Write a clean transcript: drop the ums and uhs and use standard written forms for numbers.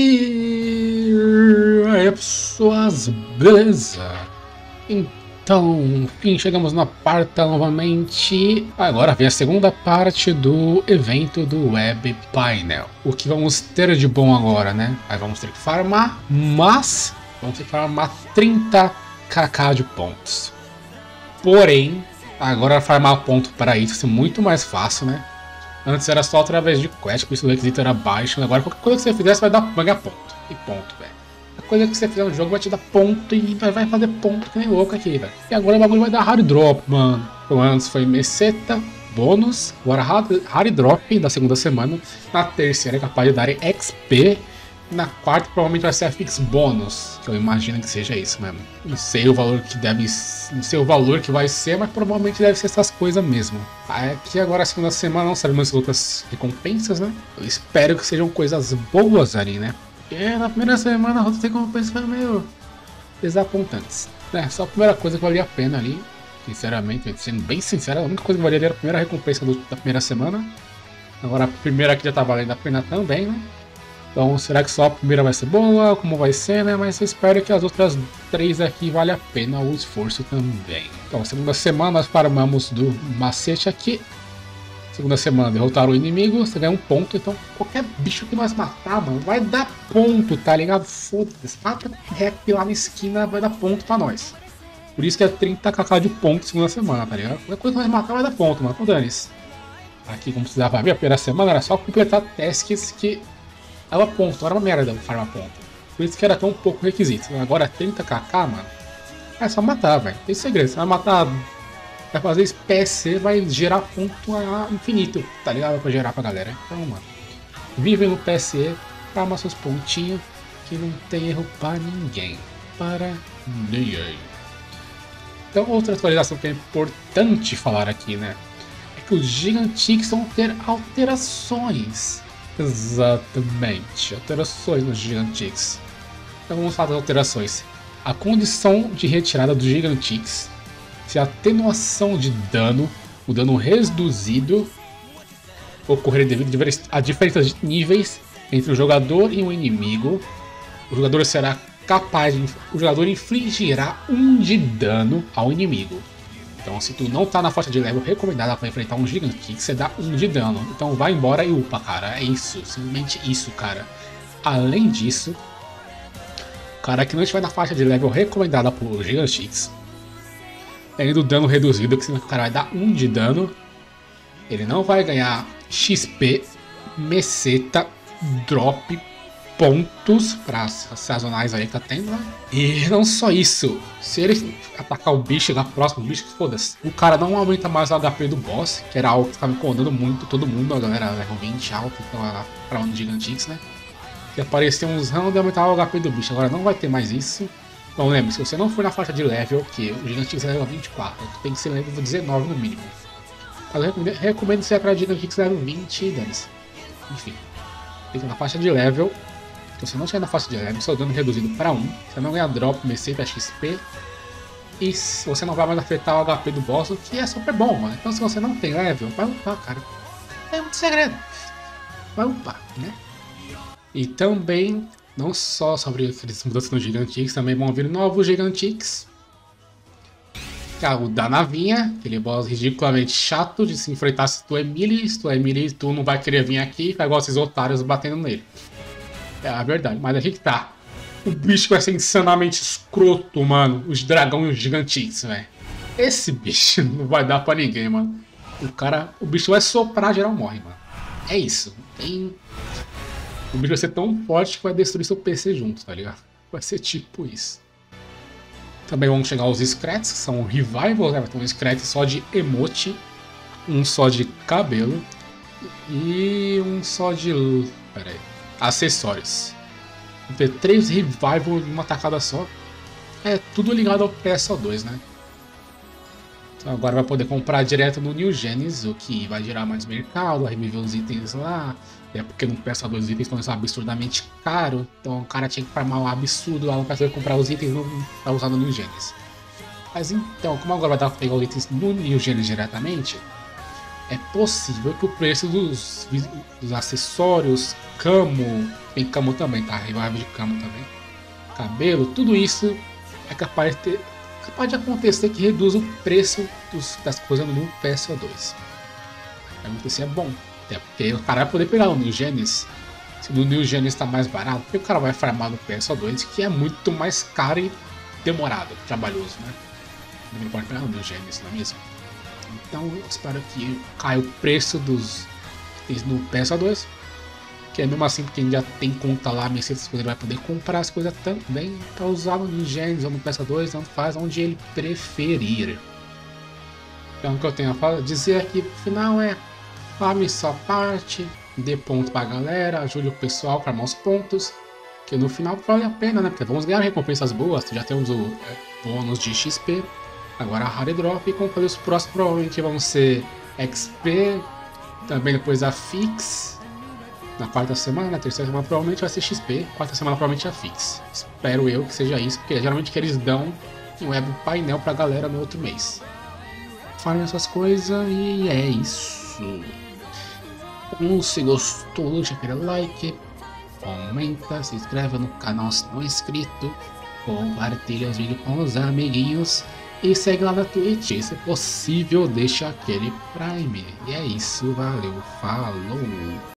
E aí, pessoas, beleza? Então, enfim, chegamos na parte novamente. Agora vem a segunda parte do evento do Web Painel. O que vamos ter de bom agora, né? Aí vamos ter que farmar, mas vamos ter que farmar 30 kk de pontos. Porém, agora farmar ponto para isso é muito mais fácil, né? Antes era só através de quest, por isso o requisito era baixo. Agora qualquer coisa que você fizesse vai dar ponto. E ponto, velho. A coisa que você fizer no jogo vai te dar ponto e vai fazer ponto que nem louco aqui, velho. E agora o bagulho vai dar hard drop, mano. Então antes foi meseta, bônus, agora hard drop da segunda semana. Na terceira é capaz de dar XP. Na quarta provavelmente vai ser a fix bônus, que eu imagino que seja isso mesmo. Não sei o valor que deve, não sei o valor que vai ser, mas provavelmente deve ser essas coisas mesmo. Aqui agora a segunda semana não sabemos outras recompensas, né? Eu espero que sejam coisas boas ali, né? Porque na primeira semana as recompensas foram meio desapontantes, né? Só a primeira coisa que valia a pena ali, sinceramente, sendo bem sincero, a única coisa que valia ali era a primeira recompensa da primeira semana. Agora a primeira aqui já tá valendo a pena também, né? Então, será que só a primeira vai ser boa? Como vai ser, né? Mas eu espero que as outras três aqui valha a pena o esforço também. Então, segunda semana nós farmamos do macete aqui. Segunda semana derrotar o inimigo, você ganha um ponto. Então, qualquer bicho que nós matar, mano, vai dar ponto, tá ligado? Foda-se, mata rap lá na esquina, vai dar ponto pra nós. Por isso que é 30 kk de ponto segunda semana, tá ligado? Qualquer coisa que nós matar vai dar ponto, mano. Então, dane-se. Aqui, como precisava ver a primeira semana, era só completar tasks que... Era ponto, era uma merda farmar ponto. Por isso que era tão pouco requisito. Agora 30 kk, mano, é só matar, velho. Tem segredo, você vai matar, vai fazer espécie, vai gerar ponto a infinito, tá ligado? Pra gerar pra galera. Então, mano, vivem no PSE, farma seus pontinhos, que não tem erro pra ninguém. Para ninguém. Então, outra atualização que é importante falar aqui, né? É que os Gigantix vão ter alterações. Exatamente, alterações no Gigantix. Então vamos falar das alterações. A condição de retirada do Gigantix, se a atenuação de dano, o dano reduzido, ocorrer devido a diferenças de níveis entre o jogador e o inimigo, o jogador será capaz de... O jogador infligirá 1 de dano ao inimigo. Então, se tu não tá na faixa de level recomendada para enfrentar um Gigantix, você dá 1 de dano. Então vai embora e upa, cara. É isso, simplesmente isso, cara. Além disso, o cara que não estiver na faixa de level recomendada por Gigantix, além do dano reduzido, que o cara vai dar 1 de dano, ele não vai ganhar XP, meseta, drop, pontos para as sazonais aí que tá tendo, né? E não só isso, se ele atacar o bicho, chegar próximo do bicho, foda-se, o cara não aumenta mais o HP do boss, que era algo que estava incomodando muito todo mundo, a galera level 20 alto, então para um Gigantix, né? Que apareceu uns rounds e aumentava o HP do bicho, agora não vai ter mais isso. Então lembre-se, se você não for na faixa de level, que o Gigantix é level 24, tem que ser level 19 no mínimo. Mas eu recomendo você ir para Gigantix level 20 e 10. Enfim, tem que ir na faixa de level. Então, se você não chegar na faixa de level, seu dano reduzido para 1, você não ganha drop, meseta, XP, e você não vai mais afetar o HP do boss, o que é super bom, mano. Então, se você não tem level, vai upar, cara. É muito segredo. Vai upar, né? E também, não só sobre as mudanças no Gigantix, também vão vir novos Gigantix. Que é o da navinha, aquele boss ridiculamente chato de se enfrentar se tu é melee. Se tu é melee, tu não vai querer vir aqui, é igual esses otários batendo nele. É a verdade, mas aqui que tá. O bicho vai ser insanamente escroto, mano. Os dragões gigantes, velho. Esse bicho não vai dar pra ninguém, mano. O cara... O bicho vai soprar, geral morre, mano. É isso. Tem... O bicho vai ser tão forte que vai destruir seu PC junto, tá ligado? Vai ser tipo isso. Também vão chegar os Scrats, que são revivals, né? Vai ter um Scrat só de emote, um só de cabelo e um só de... Pera aí. Acessórios. Vou ter 3 revival em uma tacada só. É tudo ligado ao PSO2, né? Então agora vai poder comprar direto no New Genesis, o que vai gerar mais mercado, vai reviver os itens lá. É porque no PSO2 os itens estão absurdamente caros. Então o cara tinha que farmar um absurdo lá no PSO2 comprar os itens para usar no New Genesis. Mas então, como agora vai dar para pegar os itens no New Genesis diretamente, é possível que o preço dos acessórios, camo, tem camo também, tá? Revive de camo também, cabelo, tudo isso é capaz de acontecer que reduz o preço das coisas no PSO2. Isso é bom, até porque o cara vai poder pegar o New Genesis. Se o New Genesis está mais barato, porque o cara vai farmar no PSO2, que é muito mais caro e demorado, trabalhoso, né? Ele pode pegar o New Genesis, não é mesmo? Então eu espero que caia o preço dos itens no PSO2, que é mesmo assim, porque ele já tem conta lá, ele vai poder comprar as coisas também para usar no New Genesis ou no PSO2, tanto faz, onde ele preferir. Então o que eu tenho a dizer aqui pro final é: farme sua parte, dê ponto pra galera, ajude o pessoal a armar os pontos, que no final vale a pena, né? Porque vamos ganhar recompensas boas, já temos o bônus de XP, agora a Hard Drop, e comprei os próximos, provavelmente vão ser XP, também depois a Fix, na quarta semana, na terceira semana provavelmente vai ser XP, quarta semana provavelmente a Fix. Espero eu que seja isso, porque geralmente que eles dão um web painel pra galera no outro mês. Farem essas coisas e é isso. Então, se gostou, deixa aquele like, comenta, se inscreve no canal se não é inscrito, compartilha os vídeos com os amiguinhos e segue lá na Twitch, e se possível deixa aquele Prime. E é isso, valeu, falou!